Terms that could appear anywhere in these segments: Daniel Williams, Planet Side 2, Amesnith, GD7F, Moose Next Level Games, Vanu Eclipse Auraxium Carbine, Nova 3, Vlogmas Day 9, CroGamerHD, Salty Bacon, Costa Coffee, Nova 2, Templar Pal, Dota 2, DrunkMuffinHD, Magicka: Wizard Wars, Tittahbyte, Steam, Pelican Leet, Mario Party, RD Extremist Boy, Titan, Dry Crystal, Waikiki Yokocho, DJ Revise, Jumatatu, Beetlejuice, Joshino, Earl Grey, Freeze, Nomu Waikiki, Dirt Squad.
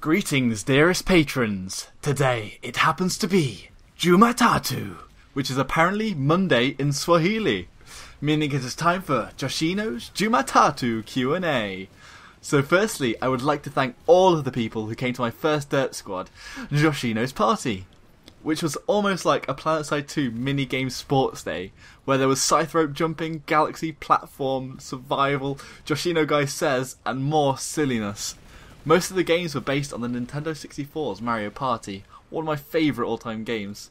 Greetings, dearest patrons. Today it happens to be Jumatatu, which is apparently Monday in Swahili, meaning it is time for Joshino's Jumatatu Q&A. So firstly, I would like to thank all of the people who came to my first Dirt Squad, Joshino's Party, which was almost like a Planet Side 2 minigame sports day, where there was scythe rope jumping, galaxy, platform, survival, Joshino guy says, and more silliness. Most of the games were based on the Nintendo 64's Mario Party, one of my favourite all-time games.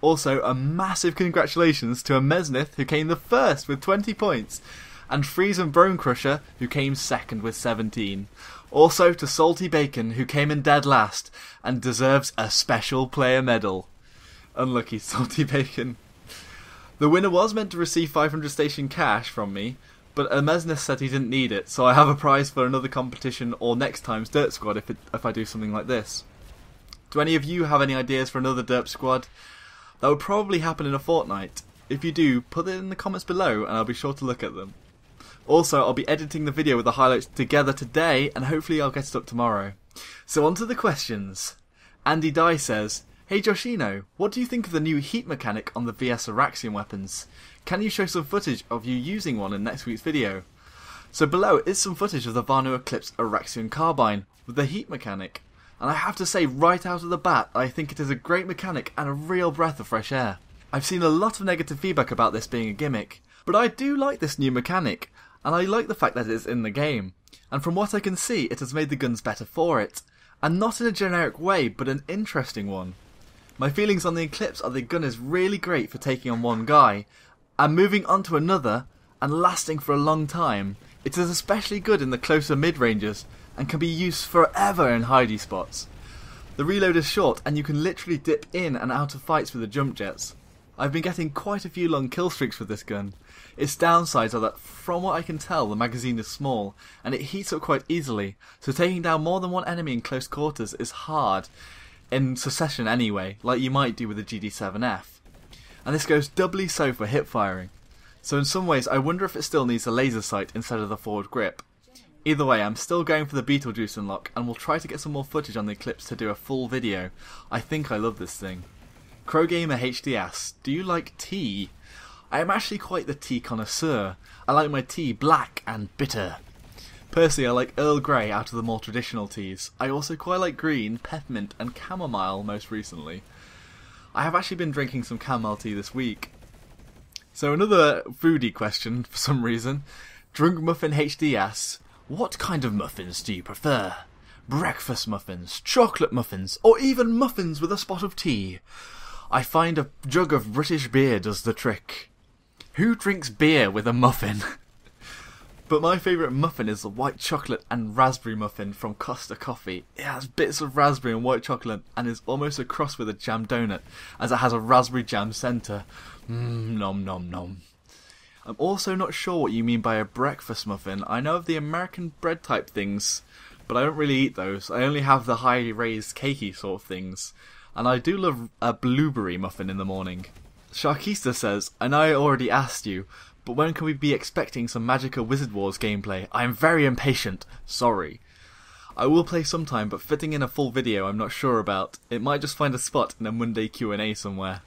Also, a massive congratulations to Amesnith, who came the first with 20 points, and Freeze and Bonecrusher, who came second with 17. Also to Salty Bacon, who came in dead last, and deserves a special player medal. Unlucky Salty Bacon. The winner was meant to receive 500 station cash from me, but Amesnith said he didn't need it, so I have a prize for another competition or next time's Dirt Squad if I do something like this. Do any of you have any ideas for another Dirt Squad? That would probably happen in a fortnight. If you do, put it in the comments below and I'll be sure to look at them. Also, I'll be editing the video with the highlights together today, and hopefully I'll get it up tomorrow. So on to the questions. Andi Dai says, "Hey Joshino, what do you think of the new heat mechanic on the VS Auraxium weapons? Can you show some footage of you using one in next week's video?" So below is some footage of the Vanu Eclipse Auraxium Carbine with the heat mechanic. And I have to say right out of the bat, I think it is a great mechanic and a real breath of fresh air. I've seen a lot of negative feedback about this being a gimmick, but I do like this new mechanic. And I like the fact that it's in the game, and from what I can see it has made the guns better for it, and not in a generic way but an interesting one. My feelings on the Eclipse are the gun is really great for taking on one guy, and moving on to another, and lasting for a long time. It is especially good in the closer mid-ranges, and can be used forever in hidey spots. The reload is short and you can literally dip in and out of fights with the jump jets. I've been getting quite a few long kill streaks with this gun. Its downsides are that, from what I can tell, the magazine is small, and it heats up quite easily, so taking down more than one enemy in close quarters is hard, in succession anyway, like you might do with a GD7F. And this goes doubly so for hip firing. So in some ways I wonder if it still needs a laser sight instead of the forward grip. Either way, I'm still going for the Beetlejuice unlock, and will try to get some more footage on the Eclipse to do a full video. I think I love this thing. CroGamerHD asks, "Do you like tea?" I am actually quite the tea connoisseur. I like my tea black and bitter. Personally, I like Earl Grey out of the more traditional teas. I also quite like green, peppermint and chamomile most recently. I have actually been drinking some chamomile tea this week. So another foodie question for some reason. DrunkMuffinHD asks, "What kind of muffins do you prefer? Breakfast muffins, chocolate muffins, or even muffins with a spot of tea? I find a jug of British beer does the trick." Who drinks beer with a muffin? But my favourite muffin is the white chocolate and raspberry muffin from Costa Coffee. It has bits of raspberry and white chocolate and is almost a cross with a jam donut, as it has a raspberry jam centre. Nom nom nom. I'm also not sure what you mean by a breakfast muffin. I know of the American bread type things, but I don't really eat those. I only have the highly raised cakey sort of things. And I do love a blueberry muffin in the morning. Sharkista says, "I know I already asked you, but when can we be expecting some Magicka Wizard Wars gameplay? I am very impatient, sorry." I will play sometime, but fitting in a full video I'm not sure about. It might just find a spot in a Monday Q&A somewhere.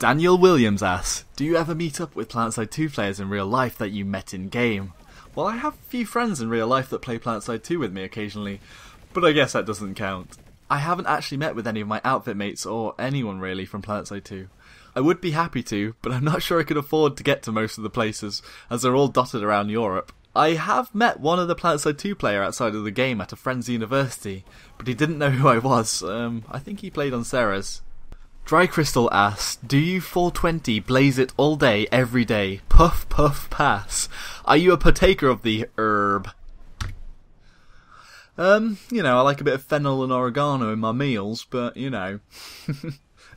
Daniel Williams asks, "Do you ever meet up with Planet Side 2 players in real life that you met in game?" Well, I have a few friends in real life that play Planet Side 2 with me occasionally, but I guess that doesn't count. I haven't actually met with any of my outfit mates or anyone really from Planet Side 2. I would be happy to, but I'm not sure I could afford to get to most of the places, as they're all dotted around Europe. I have met one other Planet Side 2 player outside of the game at a friend's university, but he didn't know who I was. I think he played on Sarah's. Dry Crystal asks, "Do you 420 blaze it all day, every day? Puff, puff, pass. Are you a partaker of the herb?" You know, I like a bit of fennel and oregano in my meals, but, you know.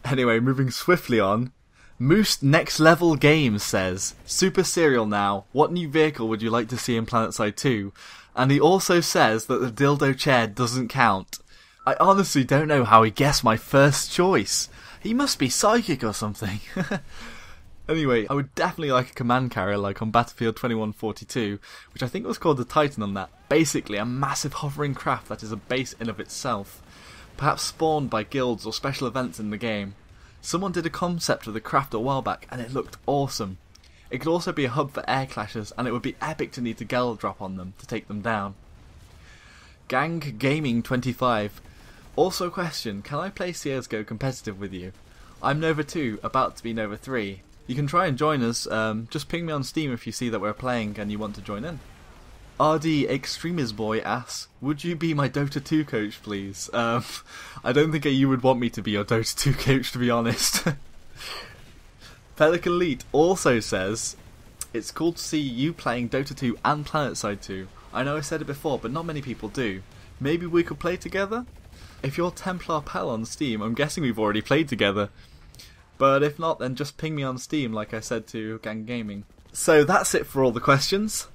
Anyway, moving swiftly on. Moose Next Level Games says, "Super Serial now, what new vehicle would you like to see in Planet Side 2? And he also says that the dildo chair doesn't count. I honestly don't know how he guessed my first choice. He must be psychic or something. Anyway, I would definitely like a command carrier like on Battlefield 2142, which I think was called the Titan on that. Basically a massive hovering craft that is a base in of itself, perhaps spawned by guilds or special events in the game. Someone did a concept of the craft a while back and it looked awesome. It could also be a hub for air clashes, and it would be epic to need to gal drop on them to take them down. Ganggaming25 also question, can I play CSGO competitive with you? I'm Nova 2, about to be Nova 3. You can try and join us, just ping me on Steam if you see that we're playing and you want to join in. RD Extremist Boy asks, would you be my Dota 2 coach please? I don't think you would want me to be your Dota 2 coach, to be honest. Pelican Leet also says, it's cool to see you playing Dota 2 and Planet Side 2. I know I said it before, but not many people do. Maybe we could play together? If you're Templar Pal on Steam, I'm guessing we've already played together. But if not, then just ping me on Steam like I said to Gang Gaming. So that's it for all the questions.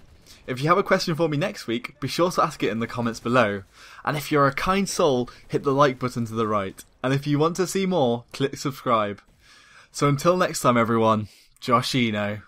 If you have a question for me next week, be sure to ask it in the comments below. And if you're a kind soul, hit the like button to the right. And if you want to see more, click subscribe. So until next time everyone, Joshino.